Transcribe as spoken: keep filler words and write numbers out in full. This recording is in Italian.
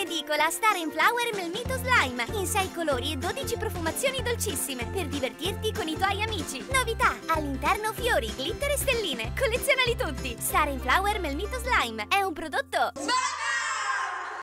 in edicola Stare in Flower Melmito Slime in sei colori e dodici profumazioni dolcissime per divertirti con i tuoi amici. Novità! All'interno fiori, glitter e stelline. Collezionali tutti! Stare in Flower Melmito Slime è un prodotto...